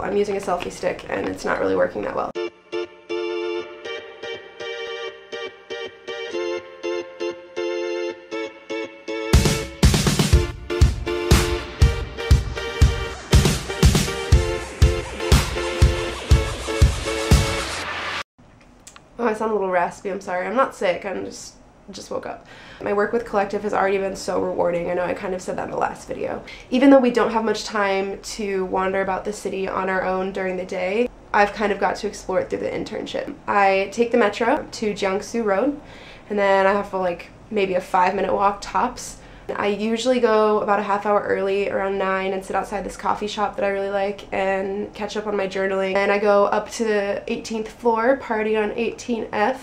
I'm using a selfie stick and it's not really working that well. Oh, I sound a little raspy, I'm sorry. I'm not sick, I'm just woke up. My work with Collective has already been so rewarding. I know I kind of said that in the last video. Even though we don't have much time to wander about the city on our own during the day, I've kind of got to explore it through the internship. I take the metro to Jiangsu Road, and then I have for like maybe a 5-minute walk tops. I usually go about a half hour early, around 9, and sit outside this coffee shop that I really like and catch up on my journaling. And I go up to the 18th floor, party on 18F.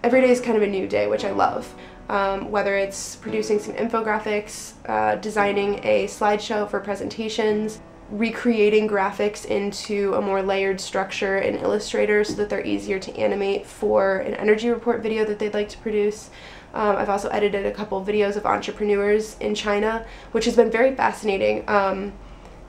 Every day is kind of a new day, which I love. Whether it's producing some infographics, designing a slideshow for presentations, recreating graphics into a more layered structure in Illustrator so that they're easier to animate for an energy report video that they'd like to produce. I've also edited a couple videos of entrepreneurs in China, which has been very fascinating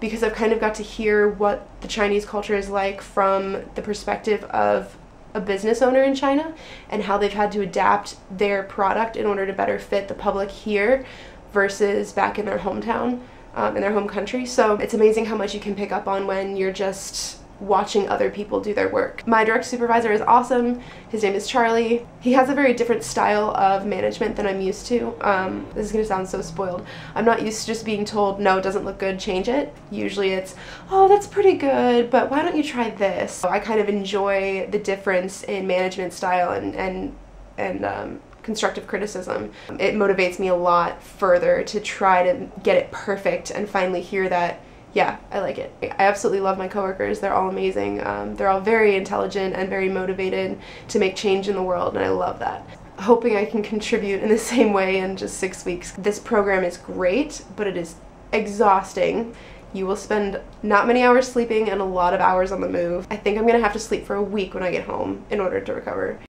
because I've kind of got to hear what the Chinese culture is like from the perspective of a business owner in China and how they've had to adapt their product in order to better fit the public here versus back in their hometown, in their home country. So it's amazing how much you can pick up on when you're just watching other people do their work. My direct supervisor is awesome. His name is Charlie. He has a very different style of management than I'm used to. This is gonna sound so spoiled. I'm not used to just being told, no, it doesn't look good, change it. Usually it's, oh, that's pretty good, but why don't you try this? So I kind of enjoy the difference in management style and constructive criticism. It motivates me a lot further to try to get it perfect and finally hear that, yeah, I like it. I absolutely love my coworkers. They're all amazing. They're all very intelligent and very motivated to make change in the world, and I love that. Hoping I can contribute in the same way in just 6 weeks. This program is great, but it is exhausting. You will spend not many hours sleeping and a lot of hours on the move. I think I'm gonna have to sleep for a week when I get home in order to recover.